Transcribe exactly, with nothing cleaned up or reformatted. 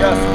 Yes.